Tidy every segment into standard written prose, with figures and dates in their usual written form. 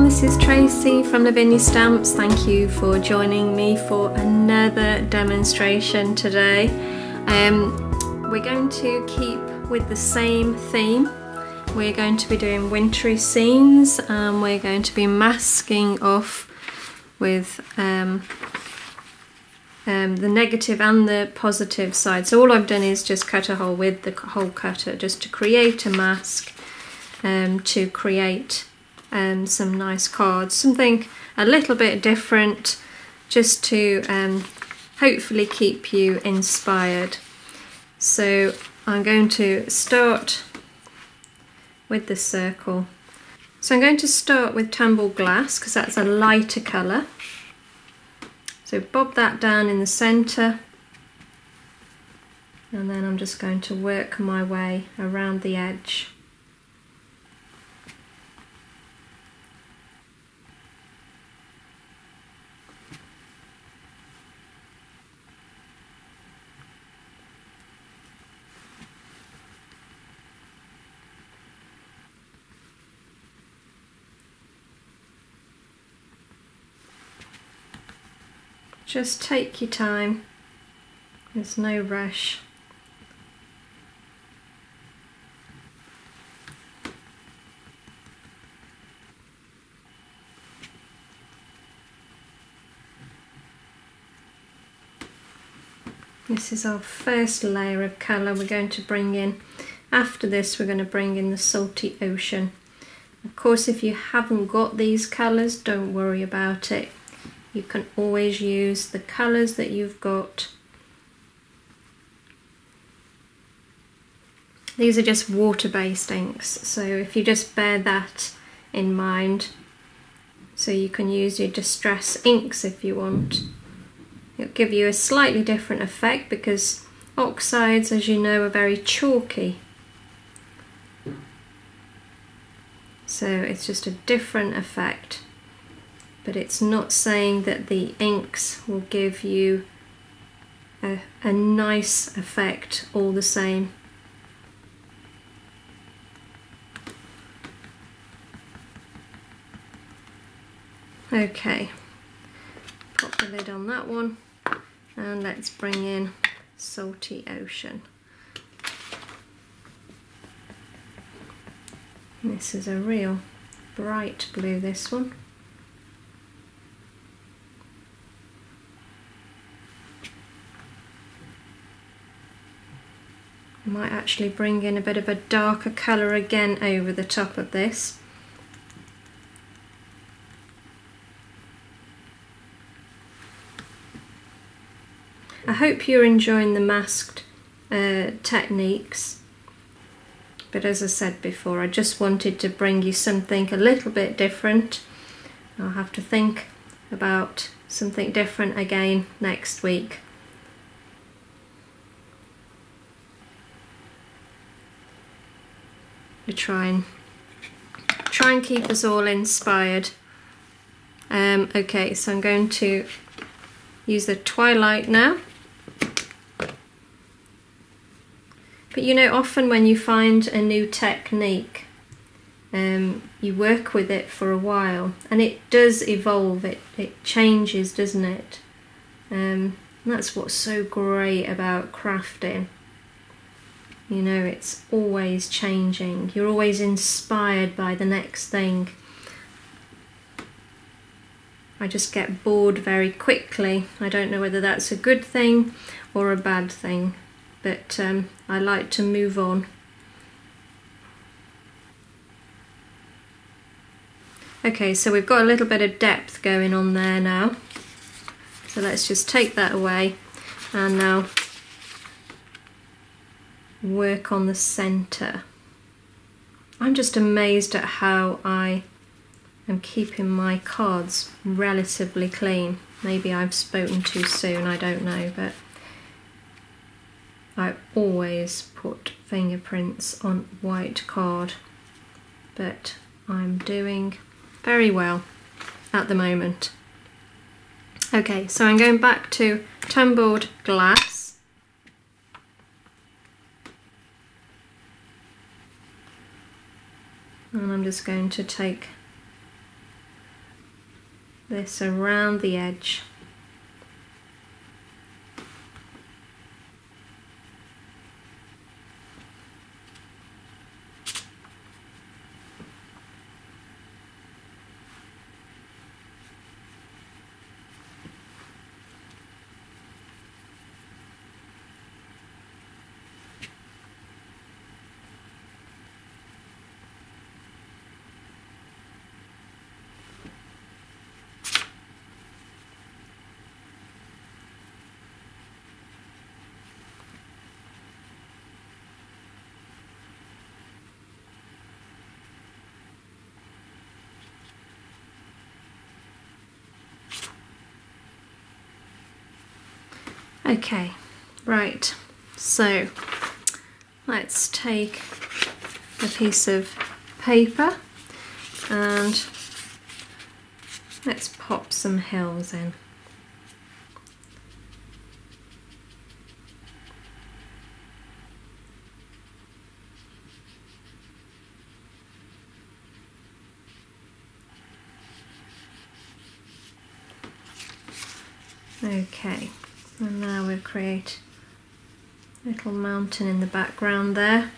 This is Tracy from Lavinia Stamps. Thank you for joining me for another demonstration today. We're going to keep with the same theme. We're going to be doing wintry scenes and we're going to be masking off with the negative and the positive side. So all I've done is just cut a hole with the hole cutter just to create a mask, to create some nice cards, something a little bit different, just to hopefully keep you inspired. So I'm going to start with the circle. So I'm going to start with tumble glass because that's a lighter colour. So bob that down in the centre and then I'm just going to work my way around the edge. Just take your time, there's no rush. This is our first layer of colour we're going to bring in. After this we're going to bring in the Salty Ocean. Of course, if you haven't got these colours, don't worry about it. You can always use the colours that you've got. These are just water-based inks, so if you just bear that in mind. So you can use your distress inks if you want. It'll give you a slightly different effect because oxides, as you know, are very chalky. So it's just a different effect. But it's not saying that the inks will give you a nice effect all the same. Okay, pop the lid on that one and let's bring in Salty Ocean. This is a real bright blue, this one. Might actually bring in a bit of a darker colour again over the top of this. I hope you're enjoying the masked techniques, but as I said before, I just wanted to bring you something a little bit different. I'll have to think about something different again next week. Try and keep us all inspired. Okay, so I'm going to use the Twilight now. But you know, often when you find a new technique, you work with it for a while and it does evolve, it changes, doesn't it? And that's what's so great about crafting. You know, it's always changing. You're always inspired by the next thing. I just get bored very quickly. I don't know whether that's a good thing or a bad thing, but I like to move on. Okay, so we've got a little bit of depth going on there now. So let's just take that away and now work on the centre. I'm just amazed at how I am keeping my cards relatively clean. Maybe I've spoken too soon, I don't know, but I always put fingerprints on white card, but I'm doing very well at the moment. Okay, so I'm going back to tumbled glass. And I'm just going to take this around the edge. Okay, right, so let's take a piece of paper and let's pop some hills in. Okay. And now we'll create a little mountain in the background there.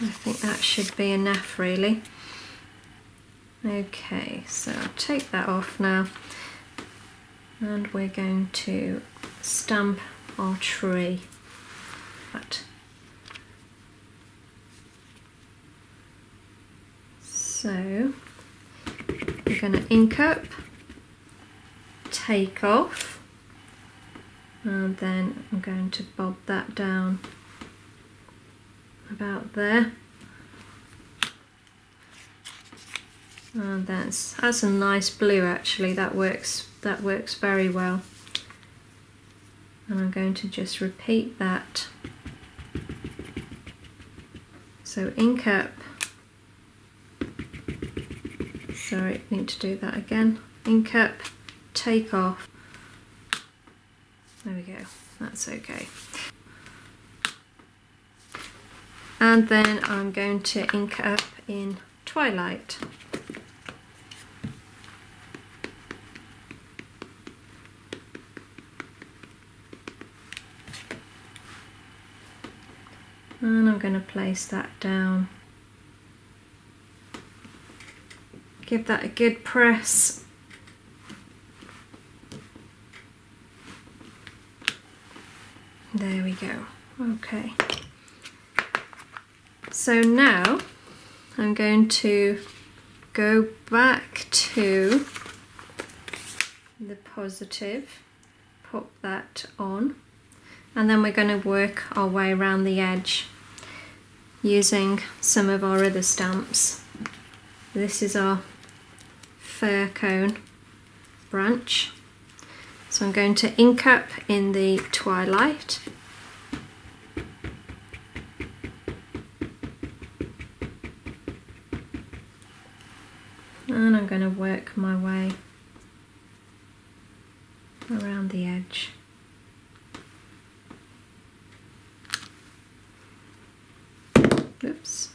I think that should be enough really. Okay, so I'll take that off now. And we're going to stamp our tree. So we're going to ink up, take off, and then I'm going to bob that down about there. And that's a nice blue actually, that works very well. And I'm going to just repeat that. So ink up, sorry, need to do that again. Ink up, take off. There we go, that's okay. And then I'm going to ink up in Twilight. And I'm going to place that down. Give that a good press. There we go. Okay. So now I'm going to go back to the positive, pop that on, and then we're going to work our way around the edge using some of our other stamps. This is our fir cone branch. So I'm going to ink up in the Twilight. And I'm going to work my way around the edge. Oops.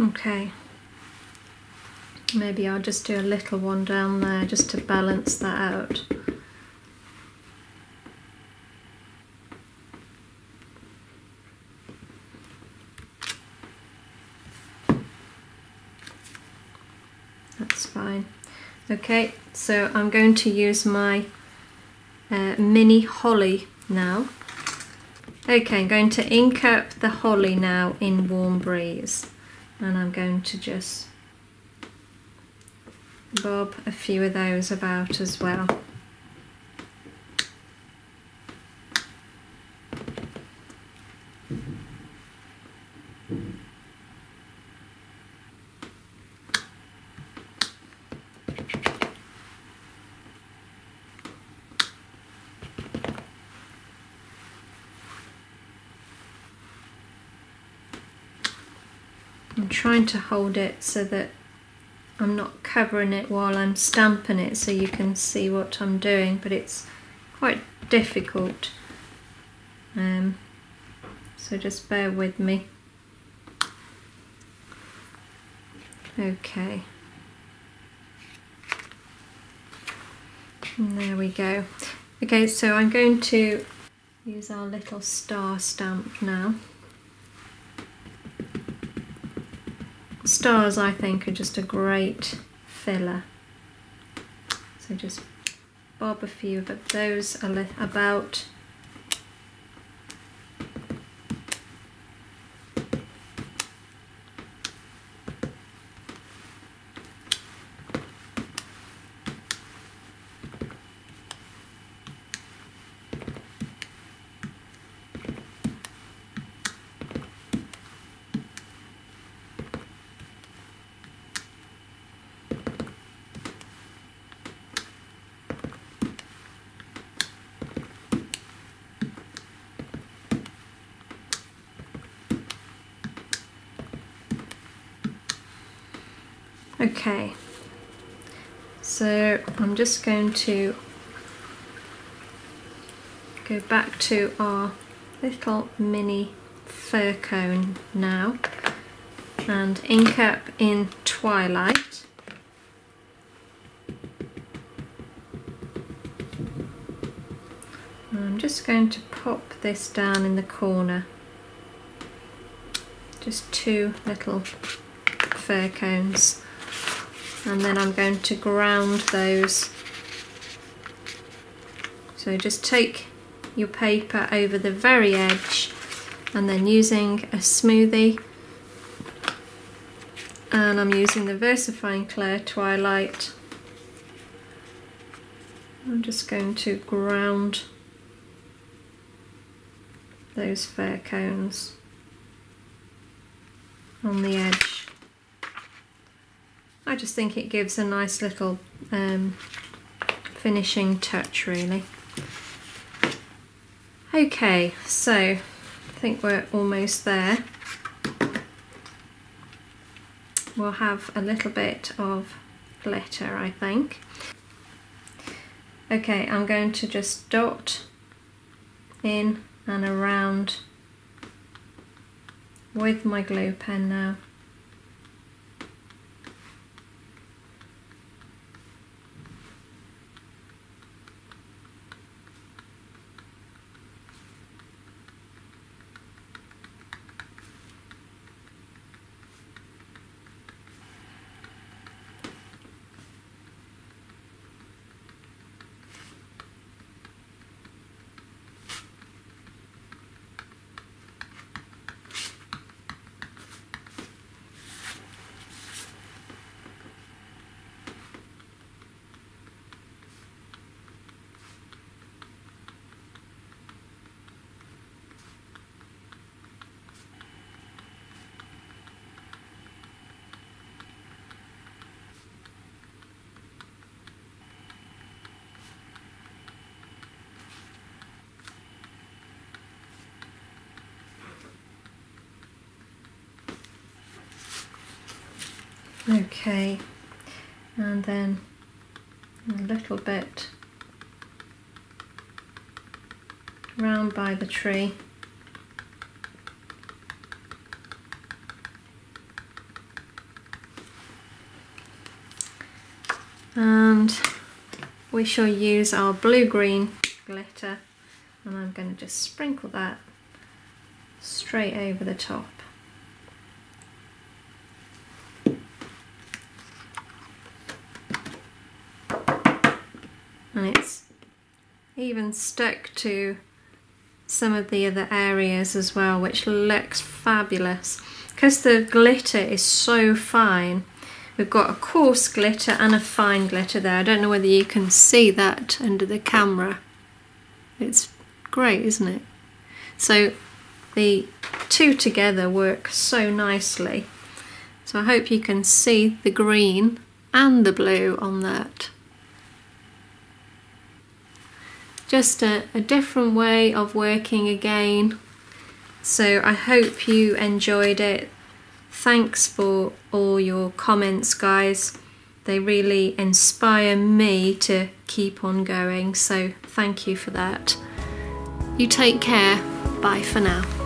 Okay, maybe I'll just do a little one down there just to balance that out. That's fine. Okay, so I'm going to use my mini holly now. Okay, I'm going to ink up the holly now in Warm Breeze, and I'm going to just bob a few of those about as well. I'm trying to hold it so that I'm not covering it while I'm stamping it, so you can see what I'm doing, but it's quite difficult, so just bear with me. Okay, and there we go. Okay, so I'm going to use our little star stamp now. Stars, I think, are just a great filler. So just bob a few of those about. Okay, so I'm just going to go back to our little mini fir cone now and ink up in Twilight. And I'm just going to pop this down in the corner, just two little fir cones. And then I'm going to ground those. So just take your paper over the very edge, and then using a smoothie, and I'm using the VersaFine Clair Twilight, I'm just going to ground those fir cones on the edge. I just think it gives a nice little finishing touch, really. Okay, so I think we're almost there. We'll have a little bit of glitter, I think. Okay, I'm going to just dot in and around with my glue pen now. Okay, and then a little bit round by the tree. and we shall use our blue-green glitter, and I'm going to just sprinkle that straight over the top. And it's even stuck to some of the other areas as well, which looks fabulous. Because the glitter is so fine, we've got a coarse glitter and a fine glitter there. I don't know whether you can see that under the camera. It's great, isn't it? So the two together work so nicely. So I hope you can see the green and the blue on that. Just a different way of working again. So I hope you enjoyed it. Thanks for all your comments, guys. They really inspire me to keep on going, so thank you for that. You take care. Bye for now.